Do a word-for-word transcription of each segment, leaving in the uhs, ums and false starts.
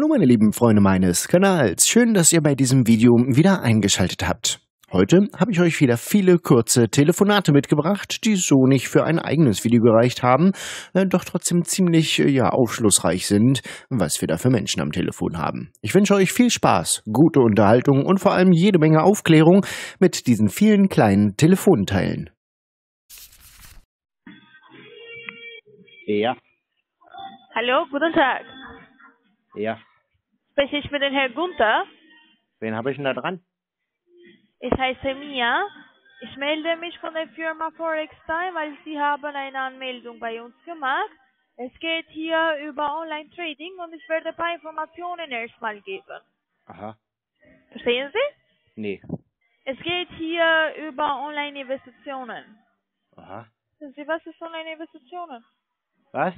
Hallo meine lieben Freunde meines Kanals, schön, dass ihr bei diesem Video wieder eingeschaltet habt. Heute habe ich euch wieder viele kurze Telefonate mitgebracht, die so nicht für ein eigenes Video gereicht haben, doch trotzdem ziemlich ja aufschlussreich sind, was wir da für Menschen am Telefon haben. Ich wünsche euch viel Spaß, gute Unterhaltung und vor allem jede Menge Aufklärung mit diesen vielen kleinen Telefonteilen. Ja. Hallo, guten Tag. Ja. Spreche ich mit dem Herrn Gunther? Wen habe ich denn da dran? Ich heiße Mia. Ich melde mich von der Firma ForexTime, weil Sie haben eine Anmeldung bei uns gemacht. Es geht hier über Online-Trading und ich werde ein paar Informationen erstmal geben. Aha. Verstehen Sie? Nee. Es geht hier über Online-Investitionen. Aha. Wissen Sie, was ist Online-Investitionen? Was?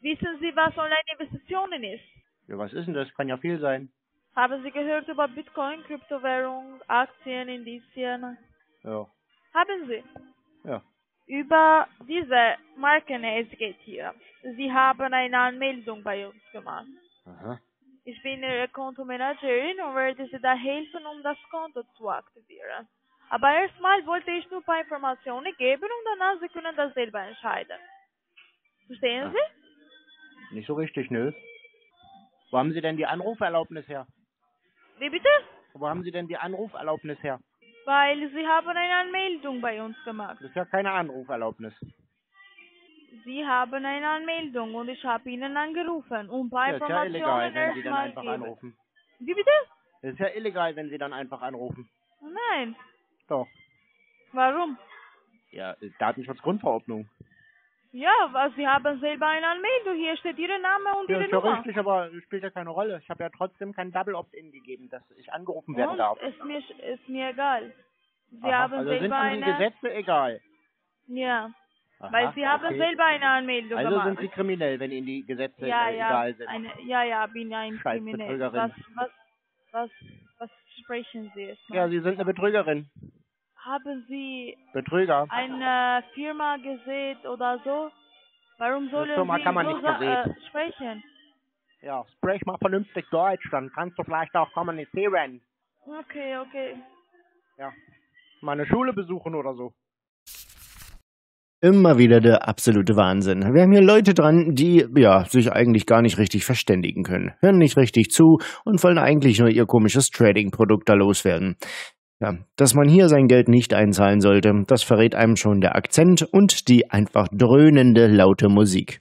Wissen Sie, was Online-Investitionen ist? Ja, was ist denn das? Kann ja viel sein. Haben Sie gehört über Bitcoin, Kryptowährung, Aktien, Indizien? Ja. Haben Sie? Ja. Über diese Marken, es geht hier. Sie haben eine Anmeldung bei uns gemacht. Aha. Ich bin Ihre Kontomanagerin und werde Sie da helfen, um das Konto zu aktivieren. Aber erstmal wollte ich nur ein paar Informationen geben und danach Sie können das selber entscheiden. Verstehen Sie? Nicht so richtig, nö. Wo haben Sie denn die Anruferlaubnis her? Wie bitte? Wo haben Sie denn die Anruferlaubnis her? Weil Sie haben eine Anmeldung bei uns gemacht. Das ist ja keine Anruferlaubnis. Sie haben eine Anmeldung und ich habe Ihnen angerufen. Und bei ja, Informationen ist ja illegal, wenn Sie dann einfach geben. Anrufen. Wie bitte? Das ist ja illegal, wenn Sie dann einfach anrufen. Nein. Doch. Warum? Ja, Datenschutzgrundverordnung. Ja, aber Sie haben selber eine Anmeldung. Hier steht Ihr Name und ja, Ihre Nummer. Ja, ist ja richtig, aber spielt ja keine Rolle. Ich habe ja trotzdem kein Double Opt-in gegeben, dass ich angerufen werden und darf. Ist mir, ist mir egal. Sie Aha, haben also selber sind Ihnen die Gesetze egal? Ja, Aha, weil Sie okay. haben selber eine Anmeldung also gemacht. Also sind Sie kriminell, wenn Ihnen die Gesetze ja, ja, egal sind? Eine, ja, ja, bin ein Kriminell. Was, was, was, was sprechen Sie jetzt noch? Ja, Sie sind eine Betrügerin. Haben Sie Betrüger. eine Firma gesehen oder so? Warum sollen Sie so äh, sprechen? Ja, sprech mal vernünftig Deutsch, dann kannst du vielleicht auch kommunizieren. Okay, okay. Ja, meine Schule besuchen oder so. Immer wieder der absolute Wahnsinn. Wir haben hier Leute dran, die ja sich eigentlich gar nicht richtig verständigen können, hören nicht richtig zu und wollen eigentlich nur ihr komisches Trading-Produkt da loswerden. Ja, dass man hier sein Geld nicht einzahlen sollte, das verrät einem schon der Akzent und die einfach dröhnende, laute Musik.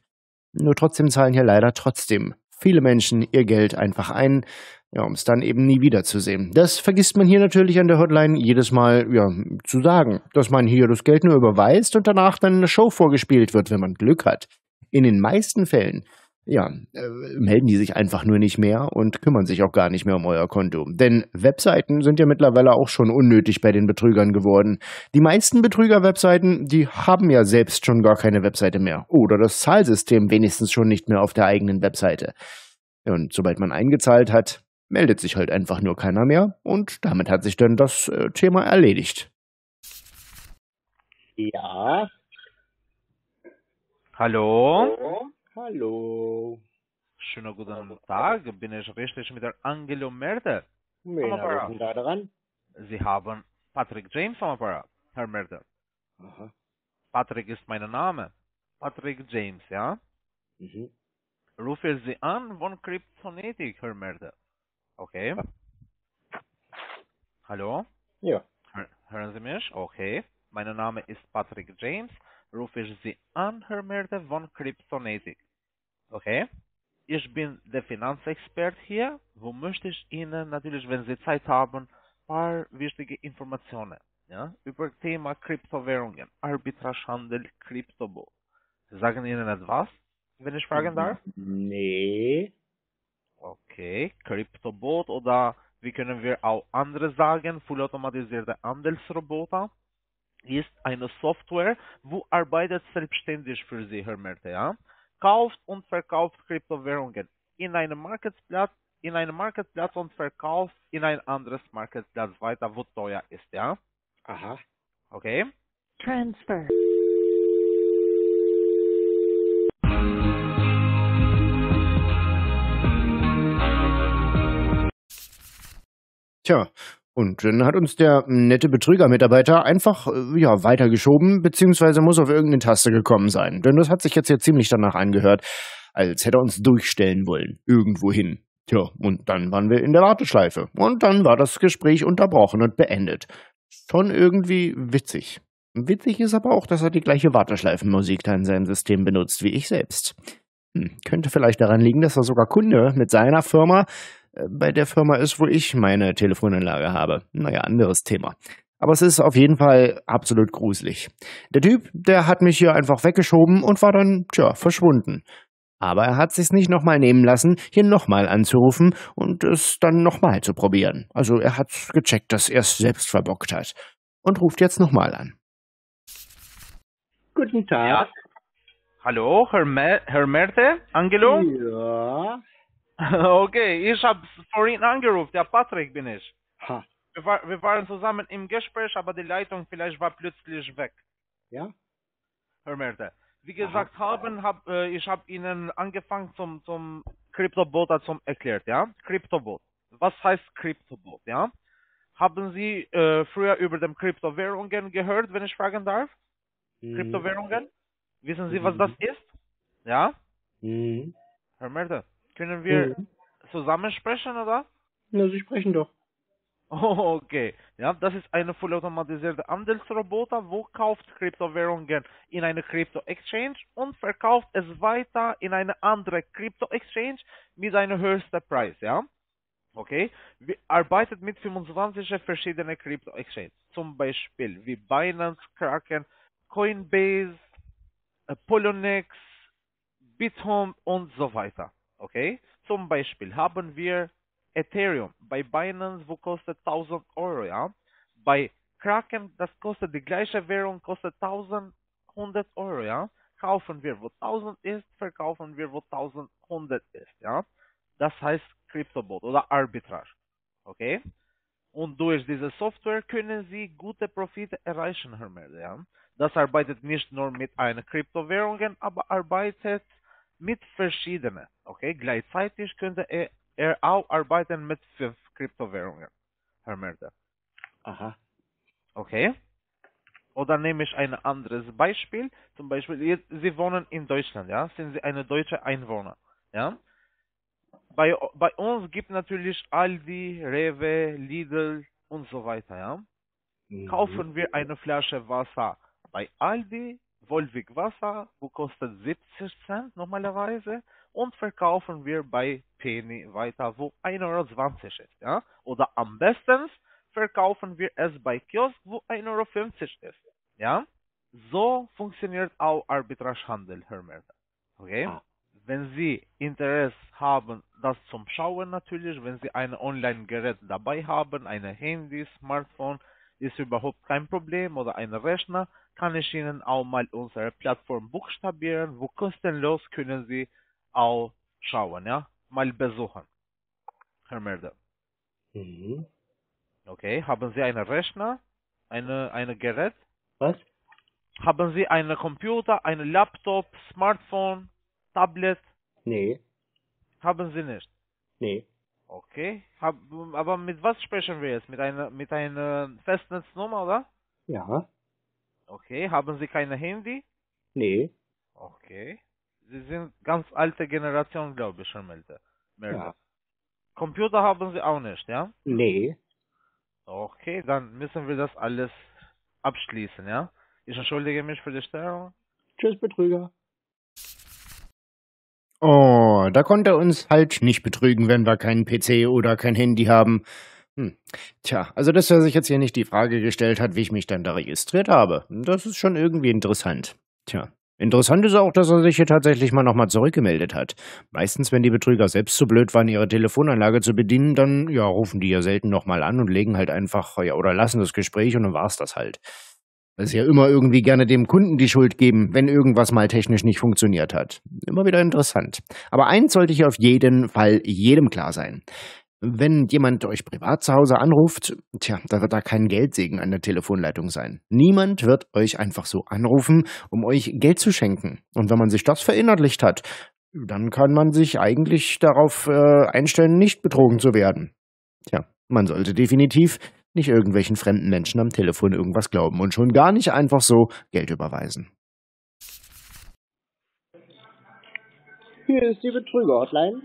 Nur trotzdem zahlen hier leider trotzdem viele Menschen ihr Geld einfach ein, ja, um es dann eben nie wiederzusehen. Das vergisst man hier natürlich an der Hotline jedes Mal ja, zu sagen, dass man hier das Geld nur überweist und danach dann eine Show vorgespielt wird, wenn man Glück hat. In den meisten Fällen. Ja, äh, melden die sich einfach nur nicht mehr und kümmern sich auch gar nicht mehr um euer Konto. Denn Webseiten sind ja mittlerweile auch schon unnötig bei den Betrügern geworden. Die meisten Betrüger-Webseiten, die haben ja selbst schon gar keine Webseite mehr. Oder das Zahlsystem wenigstens schon nicht mehr auf der eigenen Webseite. Und sobald man eingezahlt hat, meldet sich halt einfach nur keiner mehr. Und damit hat sich dann das äh, Thema erledigt. Ja. Hallo? Hallo? Hallo. Schönen guten Tag. Bin ich richtig mit der Angelo Merder? Wen haben Sie da dran? Sie haben Patrick James am Apparat, Herr Merder. Aha. Patrick ist mein Name. Patrick James, ja? Mhm. Rufe Sie an von Kryptonetik, Herr Merder. Okay. Hallo? Ja. Hör, hören Sie mich? Okay. Mein Name ist Patrick James. Rufe ich Sie an, Herr Merder, von Kryptonetik. Okay? Ich bin der Finanzexperte hier, wo möchte ich Ihnen natürlich, wenn Sie Zeit haben, ein paar wichtige Informationen ja, über das Thema Kryptowährungen, Arbitragehandel, Kryptobo. Sagen Ihnen etwas, wenn ich fragen darf? Nee. Okay, Kryptobot oder wie können wir auch andere sagen, vollautomatisierte Handelsroboter? Ist eine Software, wo arbeitet selbstständig für Sie, Herr Merter, ja? Kauft und verkauft Kryptowährungen in einem Marktplatz, in einem Marktplatz und verkauft in ein anderes Marktplatz weiter, wo teuer ist, ja? Aha. Okay. Transfer. Tja, und dann hat uns der nette Betrügermitarbeiter einfach ja, weitergeschoben, beziehungsweise muss auf irgendeine Taste gekommen sein. Denn das hat sich jetzt ja ziemlich danach angehört, als hätte er uns durchstellen wollen, irgendwohin. Tja, und dann waren wir in der Warteschleife. Und dann war das Gespräch unterbrochen und beendet. Schon irgendwie witzig. Witzig ist aber auch, dass er die gleiche Warteschleifenmusik da in seinem System benutzt wie ich selbst. Hm, könnte vielleicht daran liegen, dass er sogar Kunde mit seiner Firma äh, bei der Firma ist, wo ich meine Telefonanlage habe. Naja, anderes Thema. Aber es ist auf jeden Fall absolut gruselig. Der Typ, der hat mich hier einfach weggeschoben und war dann, tja, verschwunden. Aber er hat sich's nicht nochmal nehmen lassen, hier nochmal anzurufen und es dann nochmal zu probieren. Also er hat's gecheckt, dass er's selbst verbockt hat. Und ruft jetzt nochmal an. Guten Tag. Ja. Hallo, Herr, Me Herr Merte, Angelo? Ja. Okay, ich habe vorhin angerufen, der Patrick bin ich. Ha. Wir, war, wir waren zusammen im Gespräch, aber die Leitung vielleicht war plötzlich weg. Ja? Herr Merte. Wie gesagt, haben, hab, äh, ich habe Ihnen angefangen zum, zum Crypto-Bot zum erklärt, ja? Crypto-Bot. Was heißt Crypto-Bot, ja? Haben Sie äh, früher über den Kryptowährungen gehört, wenn ich fragen darf? Mhm. Kryptowährungen? Wissen Sie, was mhm. das ist? Ja? Mhm. Herr Merde, können wir mhm. zusammen sprechen, oder? Ja, Sie sprechen doch. Oh, okay. Ja, das ist eine vollautomatisierte Handelsroboter, wo kauft Kryptowährungen in eine Krypto-Exchange und verkauft es weiter in eine andere Krypto-Exchange mit einem höchsten Preis, ja? Okay. Wir arbeitet mit fünfundzwanzig verschiedenen Krypto-Exchanges, zum Beispiel wie Binance, Kraken, Coinbase, Poloniex, BitHome und so weiter, okay? Zum Beispiel haben wir Ethereum bei Binance, wo kostet tausend Euro, ja? Bei Kraken, das kostet die gleiche Währung, kostet elfhundert Euro, ja? Kaufen wir, wo tausend ist, verkaufen wir, wo elfhundert ist, ja? Das heißt Kryptobot oder Arbitrage, okay? Und durch diese Software können Sie gute Profite erreichen, Herr Merde, ja? Das arbeitet nicht nur mit einer Kryptowährung, aber arbeitet mit verschiedenen, okay? Gleichzeitig könnte er Er auch arbeiten mit fünf Kryptowährungen, Herr Merde. Aha. Okay. Oder nehme ich ein anderes Beispiel. Zum Beispiel, Sie wohnen in Deutschland, ja? Sind Sie eine deutsche Einwohner, ja? Bei, bei uns gibt natürlich Aldi, Rewe, Lidl und so weiter, ja? Mhm. Kaufen wir eine Flasche Wasser bei Aldi, Volvic Wasser, wo kostet siebzig Cent normalerweise, und verkaufen wir bei Penny weiter, wo ein Euro zwanzig ist, ja? Oder am besten verkaufen wir es bei Kiosk, wo ein Euro fünfzig ist, ja? So funktioniert auch Arbitragehandel, Herr Merde. Okay? Ah. Wenn Sie Interesse haben, das zum Schauen natürlich, wenn Sie ein Online-Gerät dabei haben, ein Handy, Smartphone, ist überhaupt kein Problem, oder ein Rechner, kann ich Ihnen auch mal unsere Plattform buchstabieren, wo kostenlos können Sie auch schauen, ja? Mal besuchen, Herr Merde. Mhm. Okay, haben Sie einen Rechner, eine, eine Gerät? Was? Haben Sie einen Computer, einen Laptop, Smartphone, Tablet? Nee. Haben Sie nicht? Nee. Okay, Hab, aber mit was sprechen wir jetzt? Mit einer, mit einer Festnetznummer, oder? Ja. Okay, haben Sie kein Handy? Nee. Okay. Sie sind ganz alte Generation, glaube ich, Herr Melde. Ja. Computer haben Sie auch nicht, ja? Nee. Okay, dann müssen wir das alles abschließen, ja? Ich entschuldige mich für die Störung. Tschüss, Betrüger. Oh, da konnte er uns halt nicht betrügen, wenn wir keinen P C oder kein Handy haben. Hm. Tja, also dass er sich jetzt hier nicht die Frage gestellt hat, wie ich mich dann da registriert habe. Das ist schon irgendwie interessant. Tja. Interessant ist auch, dass er sich hier tatsächlich mal nochmal zurückgemeldet hat. Meistens, wenn die Betrüger selbst zu blöd waren, ihre Telefonanlage zu bedienen, dann ja, rufen die ja selten nochmal an und legen halt einfach ja, oder lassen das Gespräch und dann war's das halt. Weil sie ja immer irgendwie gerne dem Kunden die Schuld geben, wenn irgendwas mal technisch nicht funktioniert hat. Immer wieder interessant. Aber eins sollte hier auf jeden Fall jedem klar sein. Wenn jemand euch privat zu Hause anruft, tja, da wird da kein Geldsegen an der Telefonleitung sein. Niemand wird euch einfach so anrufen, um euch Geld zu schenken. Und wenn man sich das verinnerlicht hat, dann kann man sich eigentlich darauf äh, einstellen, nicht betrogen zu werden. Tja, Man sollte definitiv nicht irgendwelchen fremden Menschen am Telefon irgendwas glauben und schon gar nicht einfach so Geld überweisen. Hier ist die Betrüger-Hotline.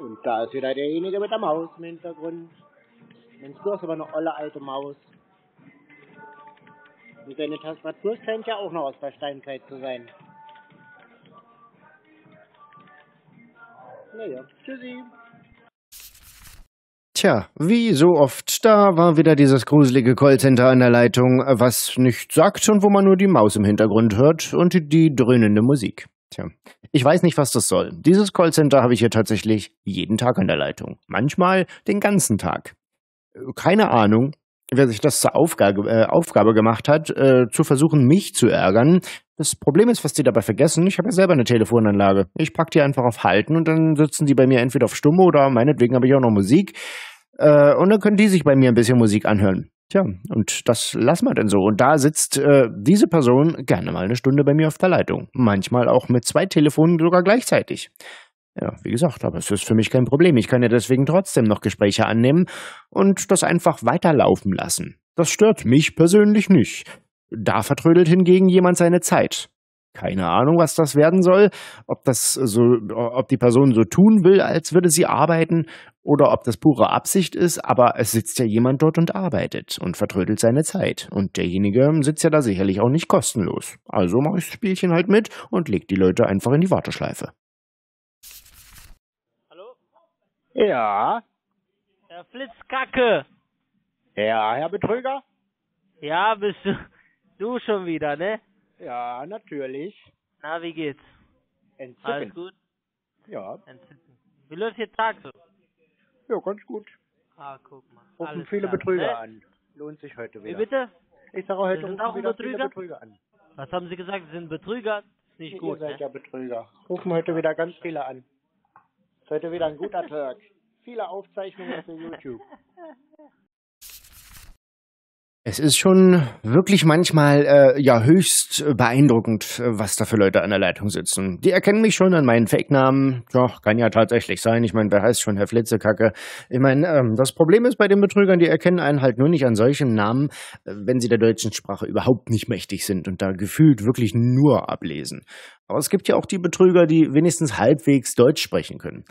Und da ist wieder derjenige mit der Maus im Hintergrund. Mensch, du hast aber eine olle alte Maus. Und deine Tastatur scheint ja auch noch aus der Steinzeit zu sein. Naja, tschüssi. Tja, wie so oft, da war wieder dieses gruselige Callcenter an der Leitung, was nicht sagt und wo man nur die Maus im Hintergrund hört und die dröhnende Musik. Tja, ich weiß nicht, was das soll. Dieses Callcenter habe ich hier tatsächlich jeden Tag an der Leitung. Manchmal den ganzen Tag. Keine Ahnung, wer sich das zur Aufgabe, äh, Aufgabe gemacht hat, äh, zu versuchen, mich zu ärgern. Das Problem ist, was die dabei vergessen, ich habe ja selber eine Telefonanlage. Ich packe die einfach auf Halten und dann sitzen die bei mir entweder auf Stumme oder meinetwegen habe ich auch noch Musik. Äh, und dann können die sich bei mir ein bisschen Musik anhören. Tja, und das lassen wir denn so. Und da sitzt äh, diese Person gerne mal eine Stunde bei mir auf der Leitung. Manchmal auch mit zwei Telefonen sogar gleichzeitig. Ja, wie gesagt, aber es ist für mich kein Problem. Ich kann ja deswegen trotzdem noch Gespräche annehmen und das einfach weiterlaufen lassen. Das stört mich persönlich nicht. Da vertrödelt hingegen jemand seine Zeit. Keine Ahnung, was das werden soll, ob das so, ob die Person so tun will, als würde sie arbeiten oder ob das pure Absicht ist, aber es sitzt ja jemand dort und arbeitet und vertrödelt seine Zeit. Und derjenige sitzt ja da sicherlich auch nicht kostenlos. Also mache ich das Spielchen halt mit und leg die Leute einfach in die Warteschleife. Hallo? Ja? Herr Flitzkacke! Ja, Herr Betrüger? Ja, bist du, du schon wieder, ne? Ja, natürlich. Na, wie geht's? Entzücken. Alles gut? Ja. Entzücken. Wie läuft Ihr Tag so? Ja, ganz gut. Ah, guck mal. Rufen viele klar. Betrüger ne? an. Lohnt sich heute wieder. Wie bitte? Ich sage heute rufen auch wieder Betrüger? Viele Betrüger an. Was haben Sie gesagt? Sie sind Betrüger? Ist nicht nee, gut, ihr seid ne? ja Betrüger. Rufen heute wieder ganz viele an. Ist heute wieder ein guter Tag. Viele Aufzeichnungen für YouTube. Es ist schon wirklich manchmal äh, ja höchst beeindruckend, was da für Leute an der Leitung sitzen. Die erkennen mich schon an meinen Fake-Namen. Doch, kann ja tatsächlich sein. Ich meine, wer heißt schon Herr Flitzekacke? Ich meine, ähm, das Problem ist bei den Betrügern, die erkennen einen halt nur nicht an solchen Namen, wenn sie der deutschen Sprache überhaupt nicht mächtig sind und da gefühlt wirklich nur ablesen. Aber es gibt ja auch die Betrüger, die wenigstens halbwegs Deutsch sprechen können.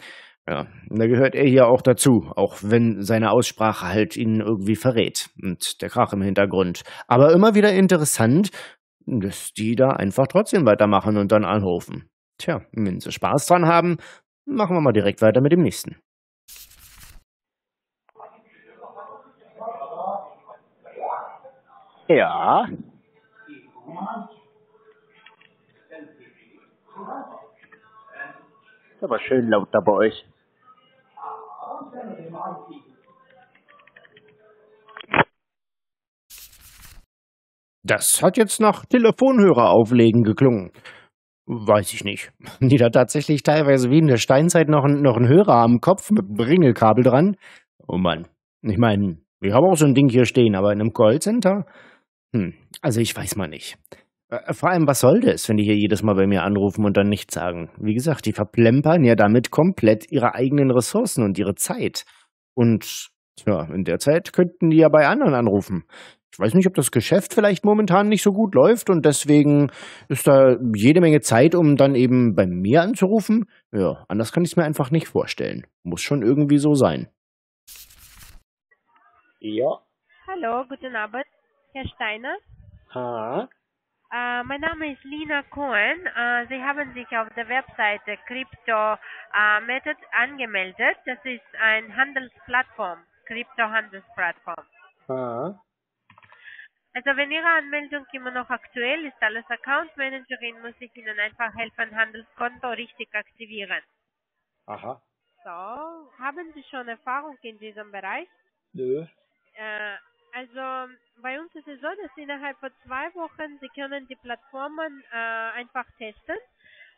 Ja, da gehört er hier auch dazu, auch wenn seine Aussprache halt ihn irgendwie verrät und der Krach im Hintergrund. Aber immer wieder interessant, dass die da einfach trotzdem weitermachen und dann anrufen. Tja, wenn sie Spaß dran haben, machen wir mal direkt weiter mit dem nächsten. Ja. Ist aber schön laut da bei euch. Das hat jetzt nach Telefonhörer auflegen geklungen. Weiß ich nicht. Die da tatsächlich teilweise wie in der Steinzeit noch, noch einen Hörer am Kopf mit einem Ringelkabel dran. Oh Mann. Ich meine, wir haben auch so ein Ding hier stehen, aber in einem Callcenter? Hm, also ich weiß mal nicht. Vor allem, was soll das, wenn die hier jedes Mal bei mir anrufen und dann nichts sagen? Wie gesagt, die verplempern ja damit komplett ihre eigenen Ressourcen und ihre Zeit. Und ja, in der Zeit könnten die ja bei anderen anrufen. Ich weiß nicht, ob das Geschäft vielleicht momentan nicht so gut läuft und deswegen ist da jede Menge Zeit, um dann eben bei mir anzurufen. Ja, anders kann ich es mir einfach nicht vorstellen. Muss schon irgendwie so sein. Ja. Hallo, guten Abend, Herr Steiner. Ha. Uh, mein Name ist Lina Cohen. Uh, Sie haben sich auf der Webseite Crypto uh, Method angemeldet. Das ist eine Handelsplattform, Krypto-Handelsplattform. Ah. Also wenn Ihre Anmeldung immer noch aktuell ist, als Account Managerin muss ich Ihnen einfach helfen, Handelskonto richtig aktivieren. Aha. So, haben Sie schon Erfahrung in diesem Bereich? Nö. Uh, Also bei uns ist es so, dass innerhalb von zwei Wochen Sie können die Plattformen äh, einfach testen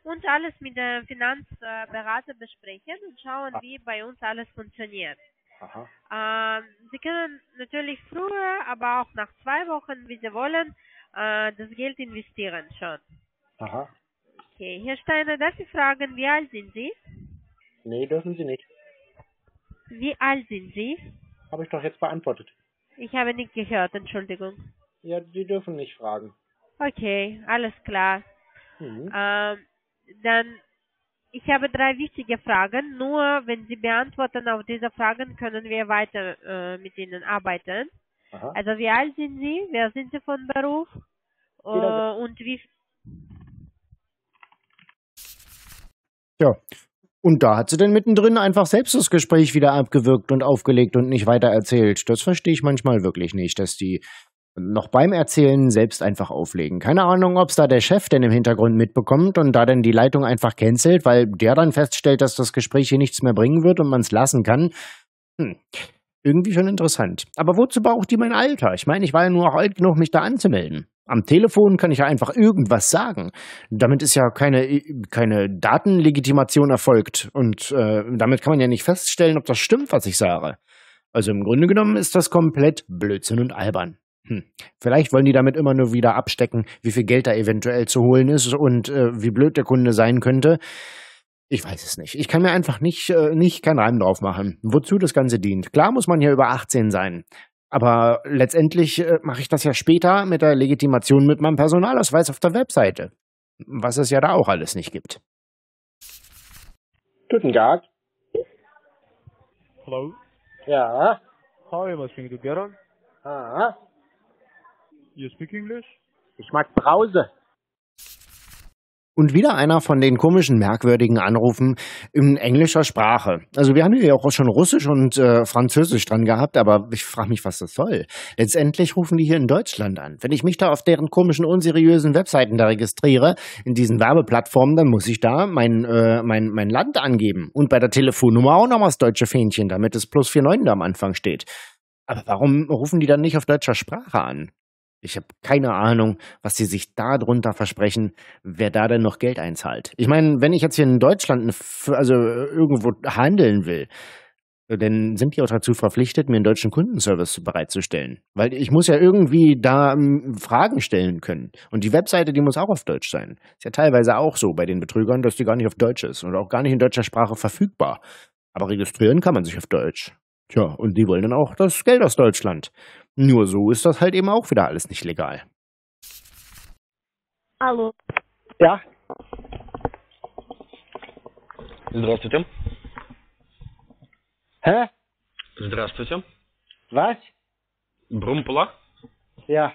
und alles mit dem Finanzberater besprechen und schauen, wie bei uns alles funktioniert. Aha. Äh, Sie können natürlich früher, aber auch nach zwei Wochen, wie Sie wollen, äh, das Geld investieren schon. Aha. Okay, Herr Steiner, darf ich fragen, wie alt sind Sie? Nee, dürfen Sie nicht. Wie alt sind Sie? Habe ich doch jetzt beantwortet. Ich habe nicht gehört, Entschuldigung. Ja, Sie dürfen nicht fragen. Okay, alles klar. Mhm. Ähm, dann, ich habe drei wichtige Fragen. Nur wenn Sie beantworten auf diese Fragen, können wir weiter äh, mit Ihnen arbeiten. Aha. Also wie alt sind Sie? Wer sind Sie von Beruf? Äh, und wie... Ja, und da hat sie dann mittendrin einfach selbst das Gespräch wieder abgewürgt und aufgelegt und nicht weiter erzählt. Das verstehe ich manchmal wirklich nicht, dass die noch beim Erzählen selbst einfach auflegen. Keine Ahnung, ob es da der Chef denn im Hintergrund mitbekommt und da dann die Leitung einfach cancelt, weil der dann feststellt, dass das Gespräch hier nichts mehr bringen wird und man es lassen kann. Hm. Irgendwie schon interessant. Aber wozu braucht die mein Alter? Ich meine, ich war ja nur auch alt genug, mich da anzumelden. Am Telefon kann ich ja einfach irgendwas sagen. Damit ist ja keine, keine Datenlegitimation erfolgt. Und äh, damit kann man ja nicht feststellen, ob das stimmt, was ich sage. Also im Grunde genommen ist das komplett Blödsinn und albern. Hm. Vielleicht wollen die damit immer nur wieder abstecken, wie viel Geld da eventuell zu holen ist und äh, wie blöd der Kunde sein könnte. Ich weiß es nicht. Ich kann mir einfach nicht, äh, nicht keinen Reim drauf machen, wozu das Ganze dient. Klar muss man ja über achtzehn sein, aber letztendlich äh, mache ich das ja später mit der Legitimation mit meinem Personalausweis auf der Webseite, was es ja da auch alles nicht gibt. Guten Tag. Hallo? Ja? How am I speaking to Geron? Ah? You speak English? Ich mag Brause. Und wieder einer von den komischen, merkwürdigen Anrufen in englischer Sprache. Also wir haben hier ja auch schon Russisch und äh, Französisch dran gehabt, aber ich frage mich, was das soll. Letztendlich rufen die hier in Deutschland an. Wenn ich mich da auf deren komischen, unseriösen Webseiten da registriere, in diesen Werbeplattformen, dann muss ich da mein, äh, mein, mein Land angeben. Und bei der Telefonnummer auch nochmal das deutsche Fähnchen, damit es plus vier neun da am Anfang steht. Aber warum rufen die dann nicht auf deutscher Sprache an? Ich habe keine Ahnung, was sie sich da drunter versprechen, wer da denn noch Geld einzahlt. Ich meine, wenn ich jetzt hier in Deutschland eine, also irgendwo handeln will, dann sind die auch dazu verpflichtet, mir einen deutschen Kundenservice bereitzustellen. Weil ich muss ja irgendwie da um, Fragen stellen können. Und die Webseite, die muss auch auf Deutsch sein. Ist ja teilweise auch so bei den Betrügern, dass die gar nicht auf Deutsch ist und auch gar nicht in deutscher Sprache verfügbar. Aber registrieren kann man sich auf Deutsch. Tja, und die wollen dann auch das Geld aus Deutschland. Nur so ist das halt eben auch wieder alles nicht legal. Hallo. Ja? Здравствуйте. Hä? Здравствуйте. Was? Брумпула? Ja.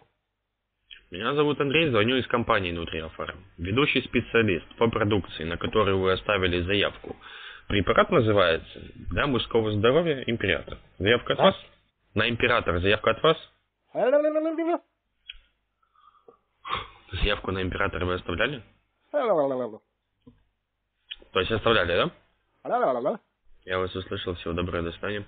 Меня зовут Андрей, звоню из компании Nutrialfarm. Ведущий специалист по продукции, на которую вы оставили заявку. Препарат называется «Для мужского здоровья Император». Заявка от вас? На Император. Заявка от вас? Заявку на Император вы оставляли? То есть оставляли, да? Я вас услышал. Всего доброго. До свидания.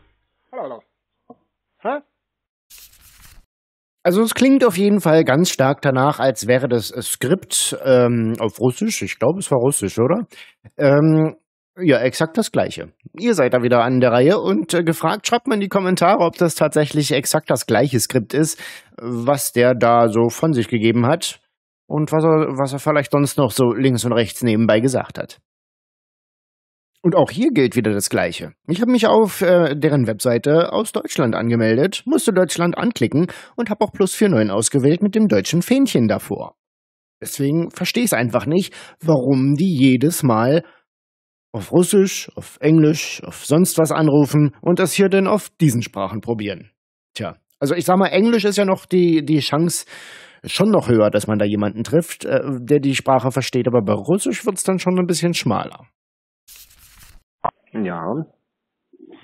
Also es klingt auf jeden Fall ganz stark danach, als wäre das Skript ähm, auf Russisch. Ich glaube, es war Russisch, oder? Ähm... Ja, exakt das Gleiche. Ihr seid da wieder an der Reihe und äh, gefragt, schreibt mal in die Kommentare, ob das tatsächlich exakt das gleiche Skript ist, was der da so von sich gegeben hat und was er, was er vielleicht sonst noch so links und rechts nebenbei gesagt hat. Und auch hier gilt wieder das Gleiche. Ich habe mich auf äh, deren Webseite aus Deutschland angemeldet, musste Deutschland anklicken und habe auch plus vier neun ausgewählt mit dem deutschen Fähnchen davor. Deswegen verstehe ich es einfach nicht, warum die jedes Mal auf Russisch, auf Englisch, auf sonst was anrufen und das hier dann auf diesen Sprachen probieren. Tja, also ich sag mal, Englisch ist ja noch die, die Chance schon noch höher, dass man da jemanden trifft, äh, der die Sprache versteht, aber bei Russisch wird's dann schon ein bisschen schmaler. Ja.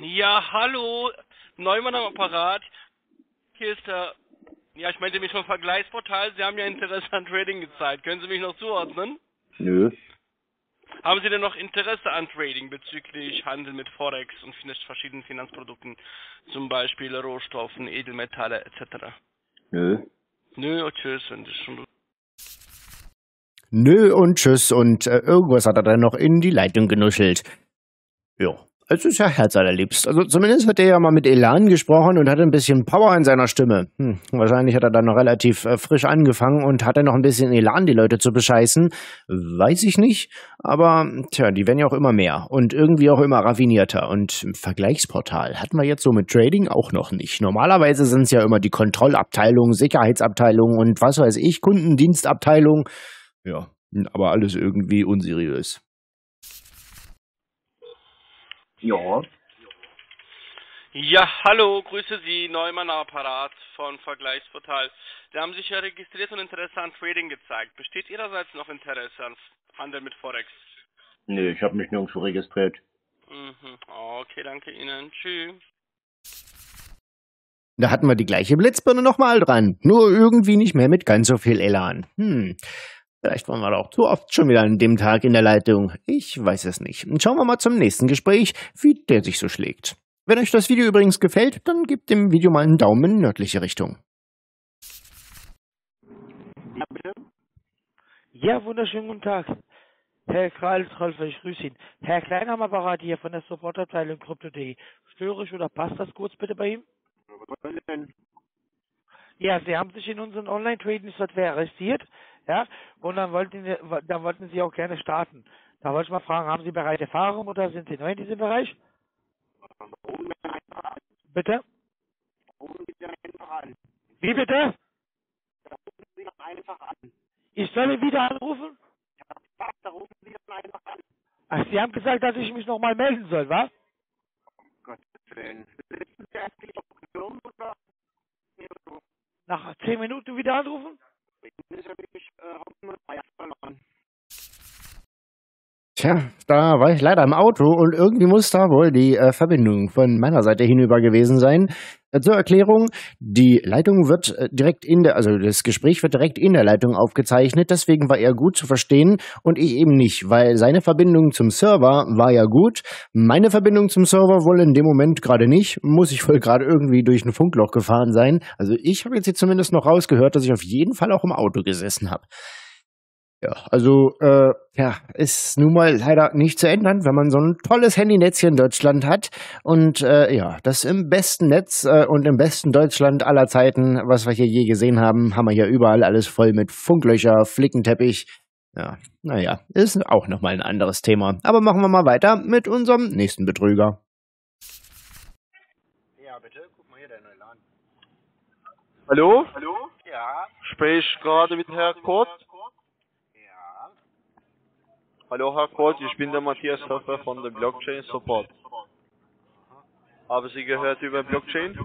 Ja, hallo, Neumann am Apparat. Hier ist der, ja, ich meinte mich vom Vergleichsportal, Sie haben ja Interesse an Trading gezeigt. Können Sie mich noch zuordnen? Nö. Haben Sie denn noch Interesse an Trading bezüglich Handel mit Forex und verschiedenen Finanzprodukten, zum Beispiel Rohstoffen, Edelmetalle et cetera? Nö. Nö und tschüss. Und schon Nö und tschüss und äh, irgendwas hat er dann noch in die Leitung genuschelt. Jo, Es ist ja herzallerliebst. Also zumindest hat er ja mal mit Elan gesprochen und hatte ein bisschen Power in seiner Stimme. Hm, wahrscheinlich hat er dann noch relativ äh, frisch angefangen und hatte noch ein bisschen Elan, die Leute zu bescheißen. Weiß ich nicht, aber tja, die werden ja auch immer mehr und irgendwie auch immer raffinierter. Und ein Vergleichsportal hatten wir jetzt so mit Trading auch noch nicht. Normalerweise sind es ja immer die Kontrollabteilungen, Sicherheitsabteilungen und was weiß ich, Kundendienstabteilungen. Ja, aber alles irgendwie unseriös. Ja. Ja, hallo, grüße Sie, Neumann Apparat von Vergleichsportal. Sie haben sich ja registriert und Interesse an Trading gezeigt. Besteht Ihrerseits noch Interesse an Handel mit Forex? Nee, ich habe mich nirgendwo registriert. Mhm. Okay, danke Ihnen. Tschüss. Da hatten wir die gleiche Blitzbirne nochmal dran. Nur irgendwie nicht mehr mit ganz so viel Elan. Hm. Vielleicht waren wir doch zu oft schon wieder an dem Tag in der Leitung. Ich weiß es nicht. Schauen wir mal zum nächsten Gespräch, wie der sich so schlägt. Wenn euch das Video übrigens gefällt, dann gebt dem Video mal einen Daumen in nördliche Richtung. Ja, bitte? Ja, wunderschönen guten Tag. Herr Kreilsrolfer, ich grüße ihn. Herr Klein am Apparat hier von der Supportabteilung Crypto.de. Störe ich oder passt das kurz bitte bei ihm? Was soll denn? Ja, Sie haben sich in unseren Online-Trading-Software registriert. Ja, und dann wollten, dann wollten Sie auch gerne starten. Da wollte ich mal fragen, haben Sie bereits Erfahrung oder sind Sie neu in diesem Bereich? Bitte? Wie bitte? Ich soll wieder anrufen? Ach, Sie haben gesagt, dass ich mich nochmal melden soll, wa? Nach zehn Minuten wieder anrufen? Tja, da war ich leider im Auto und irgendwie muss da wohl die äh, Verbindung von meiner Seite hinüber gewesen sein. Äh, zur Erklärung, die Leitung wird äh, direkt in der, also das Gespräch wird direkt in der Leitung aufgezeichnet, deswegen war er gut zu verstehen und ich eben nicht, weil seine Verbindung zum Server war ja gut, meine Verbindung zum Server wohl in dem Moment gerade nicht, muss ich wohl gerade irgendwie durch ein Funkloch gefahren sein. Also ich habe jetzt hier zumindest noch rausgehört, dass ich auf jeden Fall auch im Auto gesessen habe. Ja, also, äh, ja, ist nun mal leider nicht zu ändern, wenn man so ein tolles Handynetz hier in Deutschland hat und, äh, ja, das im besten Netz äh, und im besten Deutschland aller Zeiten, was wir hier je gesehen haben, haben wir hier überall alles voll mit Funklöcher, Flickenteppich, ja, naja, ist auch nochmal ein anderes Thema. Aber machen wir mal weiter mit unserem nächsten Betrüger. Ja, bitte, guck mal hier, der neue Laden. Hallo? Hallo? Ja? Sprech gerade mit Herrn Kurt? Hallo Herr Kurt, ich bin der Matthias Höffer von der Blockchain Support. Haben Sie gehört über Blockchain?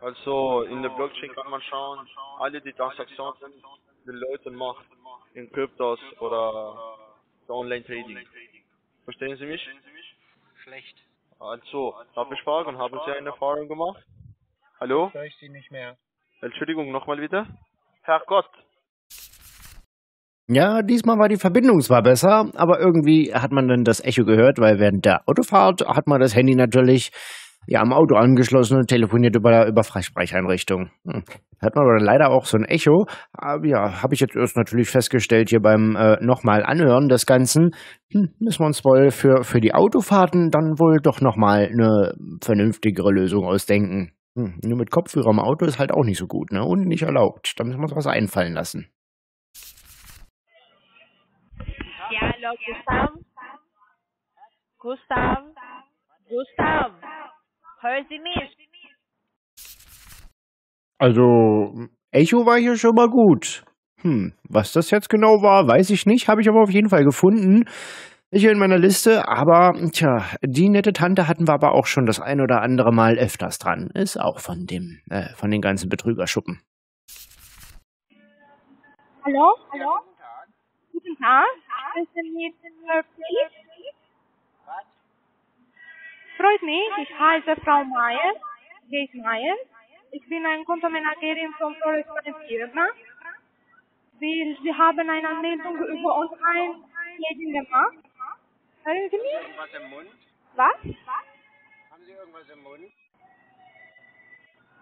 Also in der Blockchain kann man schauen, alle die Transaktionen, die Leute machen in Kryptos oder Online-Trading. Verstehen Sie mich? Schlecht. Also, darf ich fragen, haben Sie eine Erfahrung gemacht? Hallo? Ich höre Sie nicht mehr. Entschuldigung, nochmal wieder. Herr Gott. Ja, diesmal war die Verbindung zwar besser, aber irgendwie hat man dann das Echo gehört, weil während der Autofahrt hat man das Handy natürlich ja am Auto angeschlossen und telefoniert über, über Freisprecheinrichtung. Hm. Hat man aber leider auch so ein Echo. Aber ja, habe ich jetzt erst natürlich festgestellt hier beim äh, nochmal Anhören des Ganzen. Hm, müssen wir uns wohl für, für die Autofahrten dann wohl doch nochmal eine vernünftigere Lösung ausdenken. Hm, nur mit Kopfhörer im Auto ist halt auch nicht so gut, ne? Und nicht erlaubt. Da müssen wir uns was einfallen lassen. Ja, hallo, Gustav. Gustav. Gustav. Hören Sie mich? Also, Echo war hier schon mal gut. Hm, was das jetzt genau war, weiß ich nicht. Habe ich aber auf jeden Fall gefunden. Ich in meiner Liste, aber, tja, die nette Tante hatten wir aber auch schon das ein oder andere Mal öfters dran. Ist auch von dem, äh, von den ganzen Betrügerschuppen. Hallo? Hallo? Guten Tag. Was? Freut mich, ich heiße Frau Meier, Gates Meier. Ich bin eine Kontomanagerin von ForexTime. Wir, wir haben eine Anmeldung über uns ein Trading gemacht. Hören Sie mich? Haben Sie irgendwas im Mund? Was? Haben Sie irgendwas im Mund?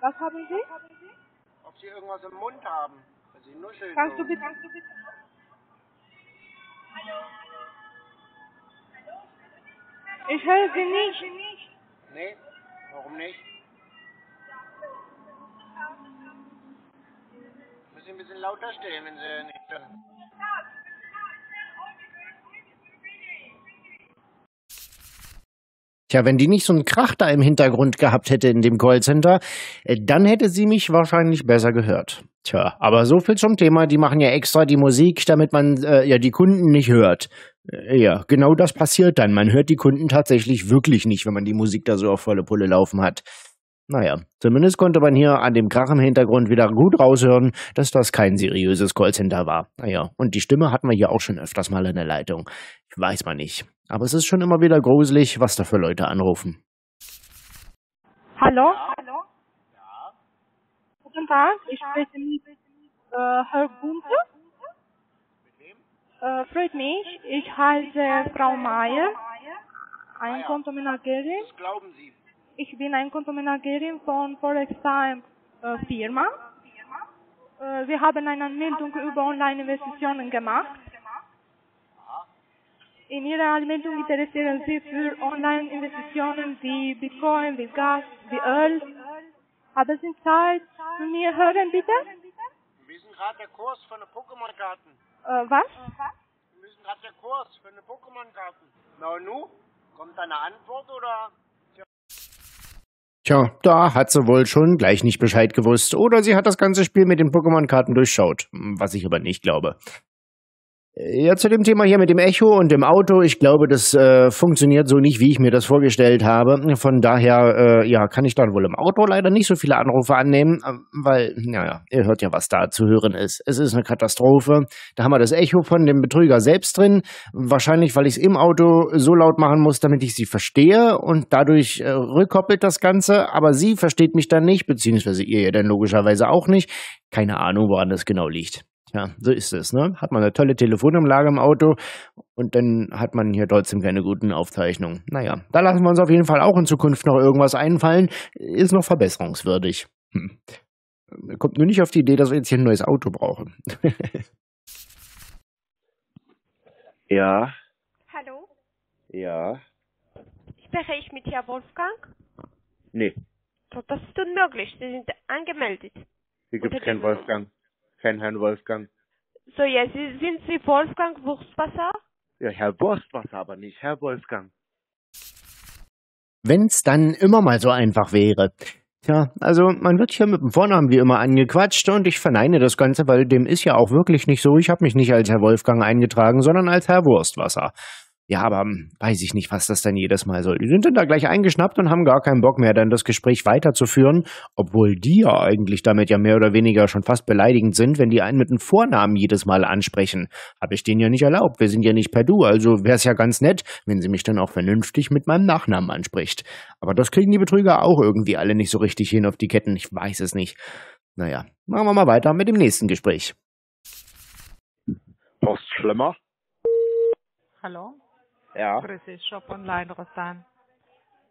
Was haben Sie? Ob Sie irgendwas im Mund haben? Sie nuscheln. Kannst du bitte, kannst du bitte. Hallo, hallo. Hallo, Ich höre Sie nicht. Nee, warum nicht? Müssen Sie ein bisschen lauter stellen, wenn Sie nicht hören. Tja, wenn die nicht so einen Krach da im Hintergrund gehabt hätte in dem Callcenter, dann hätte sie mich wahrscheinlich besser gehört. Tja, aber so viel zum Thema, die machen ja extra die Musik, damit man äh, ja die Kunden nicht hört. Äh, ja, genau das passiert dann. Man hört die Kunden tatsächlich wirklich nicht, wenn man die Musik da so auf volle Pulle laufen hat. Naja, zumindest konnte man hier an dem Krach im Hintergrund wieder gut raushören, dass das kein seriöses Callcenter war. Naja, und die Stimme hatten wir hier auch schon öfters mal in der Leitung. Ich weiß mal nicht. Aber es ist schon immer wieder gruselig, was da für Leute anrufen. Hallo? Ja. Hallo? Ja. Guten Tag, ich bitte mich, äh, Herr Gunther. Mit wem? Äh, freut mich, ich heiße Frau Meier, ein ah, ja. Kontomanagerin. Das glauben Sie. Ich bin ein Kontomanagerin von ForexTime äh, Firma. Äh, wir haben eine Anmeldung über Online-Investitionen gemacht. In Ihrer Anmeldung interessieren Sie für Online-Investitionen wie Bitcoin, wie Gas, wie Öl. Haben Sie Zeit zu mir hören, bitte? Wir sind gerade der Kurs für eine Pokémon-Karten. Äh, was? Wir sind gerade der Kurs für eine Pokémon-Karten. Na und nun? Kommt eine Antwort oder? Tja, da hat sie wohl schon gleich nicht Bescheid gewusst. Oder sie hat das ganze Spiel mit den Pokémon-Karten durchschaut. Was ich aber nicht glaube. Ja, zu dem Thema hier mit dem Echo und dem Auto. Ich glaube, das äh, funktioniert so nicht, wie ich mir das vorgestellt habe. Von daher, äh, ja, kann ich dann wohl im Auto leider nicht so viele Anrufe annehmen, weil, naja, ihr hört ja, was da zu hören ist. Es ist eine Katastrophe. Da haben wir das Echo von dem Betrüger selbst drin. Wahrscheinlich, weil ich es im Auto so laut machen muss, damit ich sie verstehe. Und dadurch äh, rückkoppelt das Ganze. Aber sie versteht mich dann nicht, beziehungsweise ihr ja dann logischerweise auch nicht. Keine Ahnung, woran das genau liegt. Ja, so ist es, ne? Hat man eine tolle Telefonanlage im Auto und dann hat man hier trotzdem keine guten Aufzeichnungen. Naja, da lassen wir uns auf jeden Fall auch in Zukunft noch irgendwas einfallen. Ist noch verbesserungswürdig. Hm. Kommt nur nicht auf die Idee, dass wir jetzt hier ein neues Auto brauchen. Ja. Hallo? Ja. Spreche ich mit Herrn Wolfgang? Nee. Das ist unmöglich, Sie sind angemeldet. Hier gibt es keinen Wolfgang. Kein Herrn Wolfgang. So, ja, Sie, sind Sie Wolfgang Wurstwasser? Ja, Herr Wurstwasser, aber nicht Herr Wolfgang. Wenn's dann immer mal so einfach wäre. Tja, also man wird hier mit dem Vornamen wie immer angequatscht und ich verneine das Ganze, weil dem ist ja auch wirklich nicht so. Ich habe mich nicht als Herr Wolfgang eingetragen, sondern als Herr Wurstwasser. Ja, aber weiß ich nicht, was das denn jedes Mal soll. Die sind dann da gleich eingeschnappt und haben gar keinen Bock mehr, dann das Gespräch weiterzuführen, obwohl die ja eigentlich damit ja mehr oder weniger schon fast beleidigend sind, wenn die einen mit einem Vornamen jedes Mal ansprechen. Habe ich denen ja nicht erlaubt, wir sind ja nicht per Du, also wäre es ja ganz nett, wenn sie mich dann auch vernünftig mit meinem Nachnamen anspricht. Aber das kriegen die Betrüger auch irgendwie alle nicht so richtig hin auf die Ketten, ich weiß es nicht. Naja, machen wir mal weiter mit dem nächsten Gespräch. Was schlimmer? Hallo? Ja. Grüß dich, Shop Online, Rosan.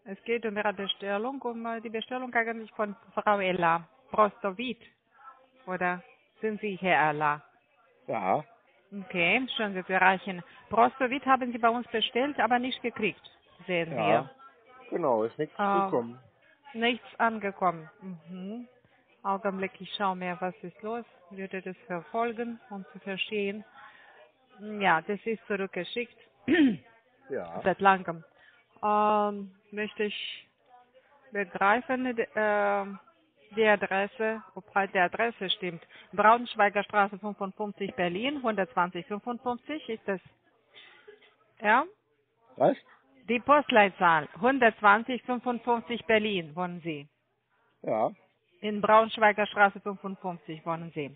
Es geht um Ihre Bestellung, um die Bestellung eigentlich von Frau Ella Prostowit, oder sind Sie Herr Ella? Ja. Okay, schön, wir erreichen. Prostowit haben Sie bei uns bestellt, aber nicht gekriegt, sehen ja. wir. Genau, ist nichts angekommen. Äh, nichts angekommen. Mhm. Augenblick, ich schaue mir, was ist los, würde das verfolgen, um zu verstehen. Ja, das ist zurückgeschickt. Ja. Seit langem. Ähm, möchte ich begreifen, äh, die Adresse, ob halt die Adresse stimmt. Braunschweiger Straße fünfundfünfzig, Berlin, hundertzwanzig fünfundfünfzig, ist das? Ja? Was? Die Postleitzahl, hundertzwanzig fünfundfünfzig, Berlin, wohnen Sie. Ja. In Braunschweiger Straße fünfundfünfzig wohnen Sie.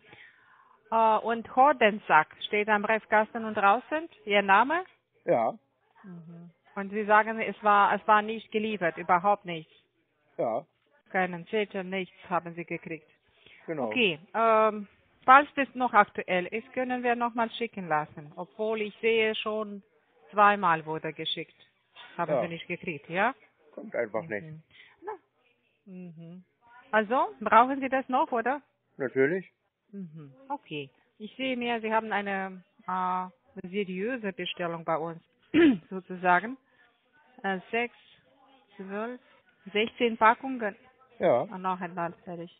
Äh, und Hordensack steht am Briefkasten und draußen, Ihr Name? Ja. Und Sie sagen, es war, es war nicht geliefert, überhaupt nichts. Ja. Keinen Zettel, nichts haben Sie gekriegt. Genau. Okay, ähm, falls das noch aktuell ist, können wir nochmal schicken lassen. Obwohl ich sehe, schon zweimal wurde geschickt. Haben ja. Sie nicht gekriegt, ja? Kommt einfach mhm. nicht. Na. Mhm. Also, brauchen Sie das noch, oder? Natürlich. Mhm. Okay. Ich sehe mehr, Sie haben eine, äh, seriöse Bestellung bei uns, sozusagen. äh, sechs, zwölf, sechzehn Packungen. Ja. Und noch ein Land fertig.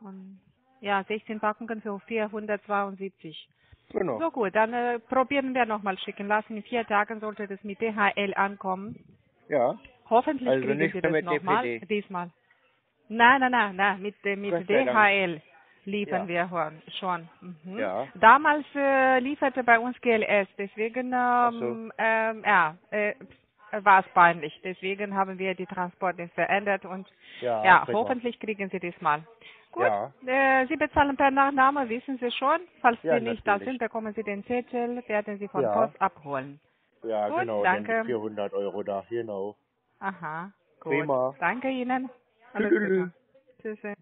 Und ja, sechzehn Packungen für vierhundertzweiundsiebzig. Genau. So gut, dann äh, probieren wir nochmal schicken lassen. In vier Tagen sollte das mit D H L ankommen. Ja. Hoffentlich also kriegen Sie das nochmal diesmal. Nein, nein, nein, nein, mit, äh, mit D H L liefern ja. wir schon. Mhm. Ja. Damals äh, lieferte bei uns G L S, deswegen ähm, so. ähm, ja, äh, war es peinlich. Deswegen haben wir die Transporte verändert und ja, ja hoffentlich kriegen Sie diesmal. Gut, ja. äh, Sie bezahlen per Nachname, wissen Sie schon. Falls ja, Sie nicht da sind, bekommen Sie den Zettel, werden Sie von ja. Post abholen. Ja, gut, genau, danke. vierhundert Euro da, genau. Aha, gut. Prima. Danke Ihnen. Alles Gute. Tschüss.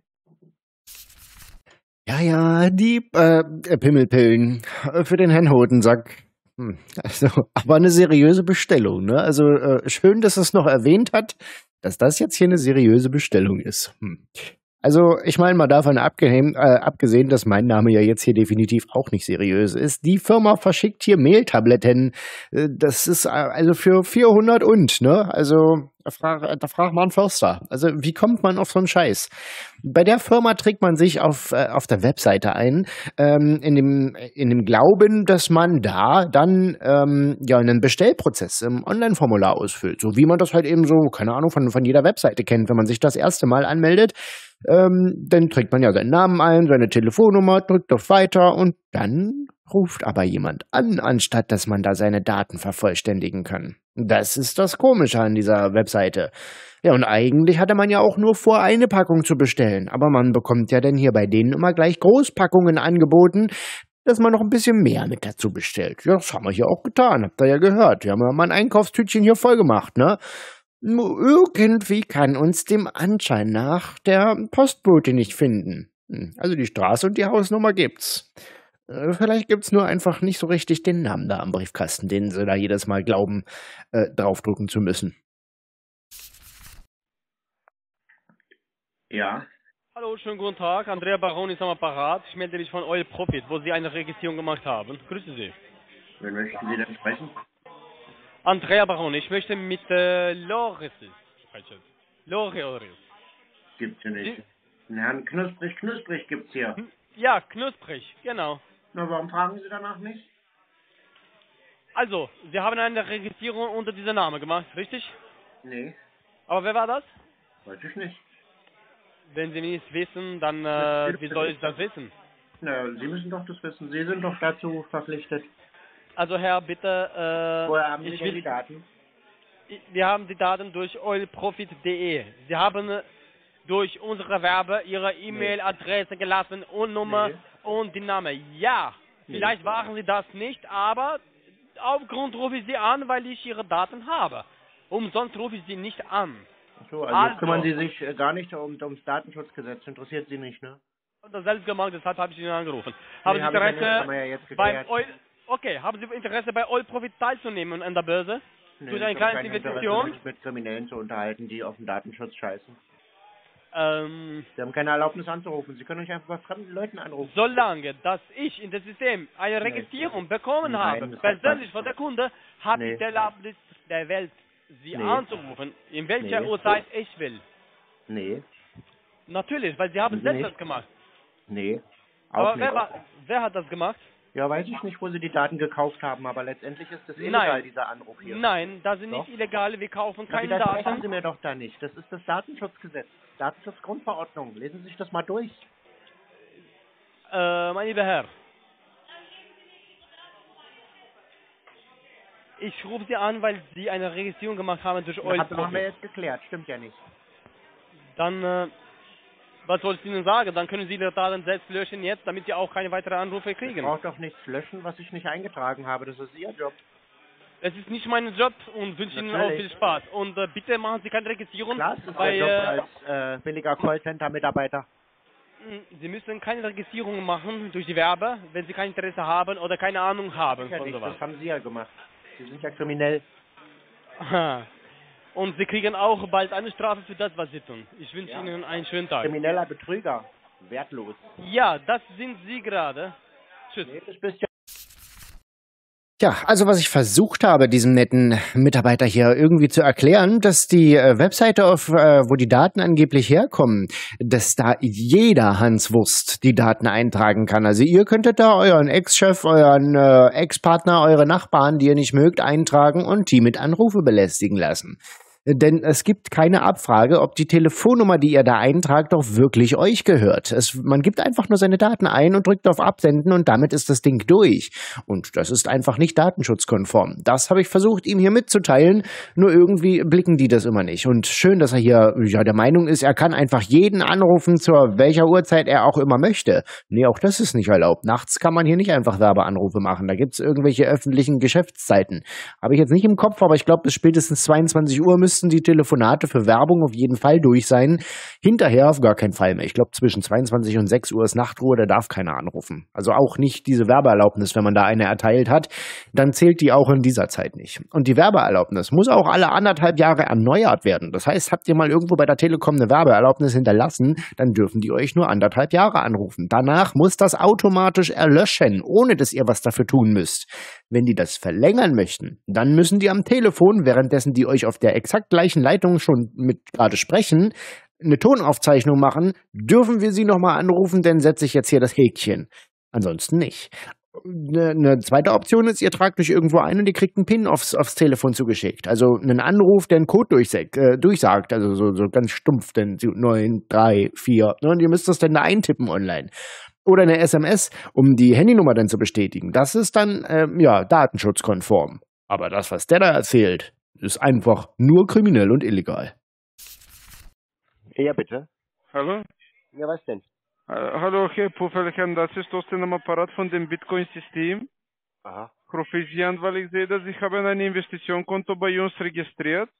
Ja, ja, die äh, Pimmelpillen für den Herrn Hodensack. Hm. Also, aber eine seriöse Bestellung, ne? Also äh, schön, dass es noch erwähnt hat, dass das jetzt hier eine seriöse Bestellung ist. Hm. Also ich meine mal davon abgeheben, äh, abgesehen, dass mein Name ja jetzt hier definitiv auch nicht seriös ist. Die Firma verschickt hier Mehltabletten. Äh, das ist äh, also für vierhundert und, ne? Also da fragt da frag man Förster. Also wie kommt man auf so einen Scheiß? Bei der Firma trägt man sich auf, äh, auf der Webseite ein, ähm, in, dem, in dem Glauben, dass man da dann ähm, ja, einen Bestellprozess im Online-Formular ausfüllt. So wie man das halt eben so, keine Ahnung, von, von jeder Webseite kennt. Wenn man sich das erste Mal anmeldet, Ähm, dann trägt man ja seinen Namen ein, seine Telefonnummer, drückt auf Weiter und dann ruft aber jemand an, anstatt dass man da seine Daten vervollständigen kann. Das ist das Komische an dieser Webseite. Ja, und eigentlich hatte man ja auch nur vor, eine Packung zu bestellen, aber man bekommt ja dann hier bei denen immer gleich Großpackungen angeboten, dass man noch ein bisschen mehr mit dazu bestellt. Ja, das haben wir hier auch getan, habt ihr ja gehört. Wir haben ja mal ein Einkaufstütchen hier voll gemacht, ne? Irgendwie kann uns dem Anschein nach der Postbote nicht finden. Also die Straße und die Hausnummer gibt's. Vielleicht gibt's nur einfach nicht so richtig den Namen da am Briefkasten, den sie da jedes Mal glauben, äh, draufdrucken zu müssen. Ja. Hallo, schönen guten Tag. Andrea Baroni ist am Apparat. Ich melde mich von Oil Profit, wo Sie eine Registrierung gemacht haben. Grüße Sie. Wen möchten Sie denn sprechen? Andrea Baron, ich möchte mit äh, Loris sprechen. Loris. Gibt's hier nicht. Den Herrn Knusprig, Knusprig gibt's hier. Ja, Knusprig, genau. Na, warum fragen Sie danach nicht? Also, Sie haben eine Registrierung unter diesem Namen gemacht, richtig? Nee. Aber wer war das? Weiß ich nicht. Wenn Sie nicht wissen, dann äh, wie soll ich das wissen? Na, Sie müssen doch das wissen. Sie sind doch dazu verpflichtet. Also Herr, bitte, äh, woher haben Sie denn die Daten? Ich, wir haben die Daten durch oil profit punkt de. Sie haben durch unsere Werbe Ihre E-Mail-Adresse nee. gelassen und Nummer nee. und den Namen. Ja, nee. vielleicht waren Sie das nicht, aber aufgrund rufe ich Sie an, weil ich Ihre Daten habe. Umsonst rufe ich Sie nicht an. Ach so, also, also kümmern Sie sich äh, gar nicht um, ums Datenschutzgesetz, interessiert Sie nicht, ne? Das selbst gemacht, deshalb habe ich Ihnen angerufen. Haben nee, Sie Interesse beim Oil... Okay, haben Sie Interesse, bei Oil Profit teilzunehmen an der Börse? Nee, durch eine kleine Investition? Interesse, mit Kriminellen zu unterhalten, die auf den Datenschutz scheißen. Ähm... Sie haben keine Erlaubnis anzurufen. Sie können euch einfach bei fremden Leuten anrufen. Solange, dass ich in das System eine Registrierung nee. bekommen Nein, habe, persönlich von der Kunde, habe nee. ich die Erlaubnis der Welt, Sie nee. anzurufen, in welcher nee. Uhrzeit ich will. Nee. Natürlich, weil Sie haben selbst das gemacht. Nee. Auch Aber wer, war, wer hat das gemacht? Ja, weiß ich nicht, wo Sie die Daten gekauft haben, aber letztendlich ist das illegal, Nein. dieser Anruf hier. Nein, das sind nicht illegal, wir kaufen keine Daten. Das sagen Sie mir doch da nicht. Das ist das Datenschutzgesetz, Datenschutzgrundverordnung. Lesen Sie sich das mal durch. Äh, mein lieber Herr, ich rufe Sie an, weil Sie eine Registrierung gemacht haben durch Oil Profit. Das haben wir jetzt geklärt, stimmt ja nicht. Dann, äh... was soll ich Ihnen sagen? Dann können Sie Ihre Daten selbst löschen jetzt, damit Sie auch keine weiteren Anrufe kriegen. Ich brauche doch nichts löschen, was ich nicht eingetragen habe. Das ist Ihr Job. Es ist nicht mein Job und wünsche Ihnen auch viel Spaß. Und äh, bitte machen Sie keine Registrierung. Klar, das ist bei, Job äh, als äh, billiger Callcenter-Mitarbeiter. Sie müssen keine Registrierung machen durch die Werbe, wenn Sie kein Interesse haben oder keine Ahnung haben. Ja, von sowas. Das haben Sie ja gemacht. Sie sind ja kriminell. Aha. Und Sie kriegen auch bald eine Strafe für das, was Sie tun. Ich wünsche ja. Ihnen einen schönen Tag. Krimineller Betrüger. Wertlos. Ja, das sind Sie gerade. Tschüss. Nee, Ja, also was ich versucht habe, diesem netten Mitarbeiter hier irgendwie zu erklären, dass die Webseite, auf, wo die Daten angeblich herkommen, dass da jeder Hanswurst die Daten eintragen kann. Also ihr könntet da euren Ex-Chef, euren Ex-Partner, eure Nachbarn, die ihr nicht mögt, eintragen und die mit Anrufe belästigen lassen. Denn es gibt keine Abfrage, ob die Telefonnummer, die ihr da eintragt, doch wirklich euch gehört. Es, man gibt einfach nur seine Daten ein und drückt auf Absenden und damit ist das Ding durch. Und das ist einfach nicht datenschutzkonform. Das habe ich versucht, ihm hier mitzuteilen, nur irgendwie blicken die das immer nicht. Und schön, dass er hier ja, der Meinung ist, er kann einfach jeden anrufen, zu welcher Uhrzeit er auch immer möchte. Nee, auch das ist nicht erlaubt. Nachts kann man hier nicht einfach Werbeanrufe machen. Da gibt es irgendwelche öffentlichen Geschäftszeiten. Habe ich jetzt nicht im Kopf, aber ich glaube, bis spätestens zweiundzwanzig Uhr müssen die Telefonate für Werbung auf jeden Fall durch sein. Hinterher auf gar keinen Fall mehr. Ich glaube, zwischen zweiundzwanzig und sechs Uhr ist Nachtruhe, da darf keiner anrufen. Also auch nicht diese Werbeerlaubnis, wenn man da eine erteilt hat, dann zählt die auch in dieser Zeit nicht. Und die Werbeerlaubnis muss auch alle anderthalb Jahre erneuert werden. Das heißt, habt ihr mal irgendwo bei der Telekom eine Werbeerlaubnis hinterlassen, dann dürfen die euch nur anderthalb Jahre anrufen. Danach muss das automatisch erlöschen, ohne dass ihr was dafür tun müsst. Wenn die das verlängern möchten, dann müssen die am Telefon, währenddessen die euch auf der exakt gleichen Leitung schon mit gerade sprechen, eine Tonaufzeichnung machen, dürfen wir sie nochmal anrufen, denn setze ich jetzt hier das Häkchen. Ansonsten nicht. Eine zweite Option ist, ihr tragt euch irgendwo ein und ihr kriegt einen PIN aufs, aufs Telefon zugeschickt. Also einen Anruf, der einen Code durchsagt, äh, durchsagt. Also so, so ganz stumpf, denn neun, drei, vier. Und ihr müsst das dann da eintippen online. Oder eine S M S, um die Handynummer dann zu bestätigen. Das ist dann, äh, ja, datenschutzkonform. Aber das, was der da erzählt, ist einfach nur kriminell und illegal. Ja, bitte. Hallo? Ja, was denn? Äh, hallo, Herr Puffelchen, das ist aus dem Apparat von dem Bitcoin-System. Aha. Rufe Sie an, weil ich sehe, dass Sie haben ein Investitionskonto bei uns registriert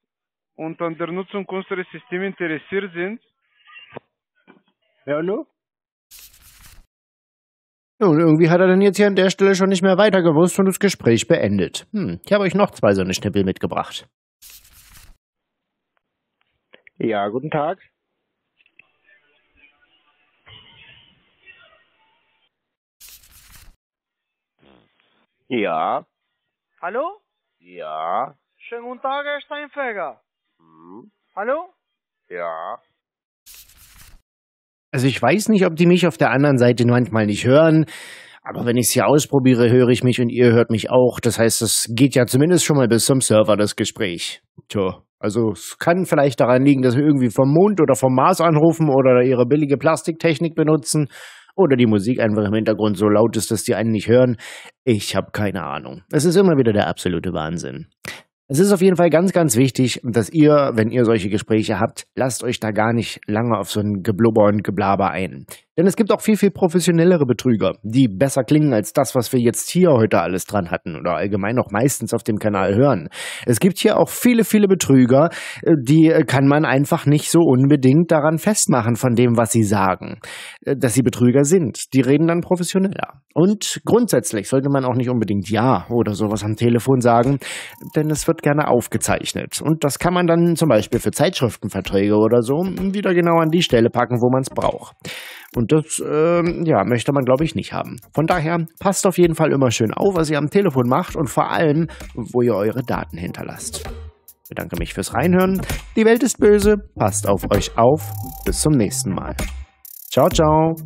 und an der Nutzung unseres Systems interessiert sind. Ja, hallo? Und irgendwie hat er dann jetzt hier an der Stelle schon nicht mehr weiter gewusst und das Gespräch beendet. Hm, ich habe euch noch zwei so eine Schnippel mitgebracht. Ja, guten Tag. Ja. Hallo? Ja. Schönen guten Tag, Herr Steinfeger. Hm. Hallo? Ja. Also ich weiß nicht, ob die mich auf der anderen Seite manchmal nicht hören, aber wenn ich es hier ausprobiere, höre ich mich und ihr hört mich auch. Das heißt, es geht ja zumindest schon mal bis zum Server, das Gespräch. Tja, also es kann vielleicht daran liegen, dass wir irgendwie vom Mond oder vom Mars anrufen oder ihre billige Plastiktechnik benutzen oder die Musik einfach im Hintergrund so laut ist, dass die einen nicht hören. Ich habe keine Ahnung. Es ist immer wieder der absolute Wahnsinn. Es ist auf jeden Fall ganz, ganz wichtig, dass ihr, wenn ihr solche Gespräche habt, lasst euch da gar nicht lange auf so ein Geblubber und Geblaber ein. Denn es gibt auch viel, viel professionellere Betrüger, die besser klingen als das, was wir jetzt hier heute alles dran hatten oder allgemein auch meistens auf dem Kanal hören. Es gibt hier auch viele, viele Betrüger, die kann man einfach nicht so unbedingt daran festmachen von dem, was sie sagen, dass sie Betrüger sind. Die reden dann professioneller. Und grundsätzlich sollte man auch nicht unbedingt Ja oder sowas am Telefon sagen, denn es wird gerne aufgezeichnet. Und das kann man dann zum Beispiel für Zeitschriftenverträge oder so wieder genau an die Stelle packen, wo man es braucht. Und das äh, ja, möchte man, glaube ich, nicht haben. Von daher passt auf jeden Fall immer schön auf, was ihr am Telefon macht und vor allem, wo ihr eure Daten hinterlasst. Ich bedanke mich fürs Reinhören. Die Welt ist böse. Passt auf euch auf. Bis zum nächsten Mal. Ciao, ciao.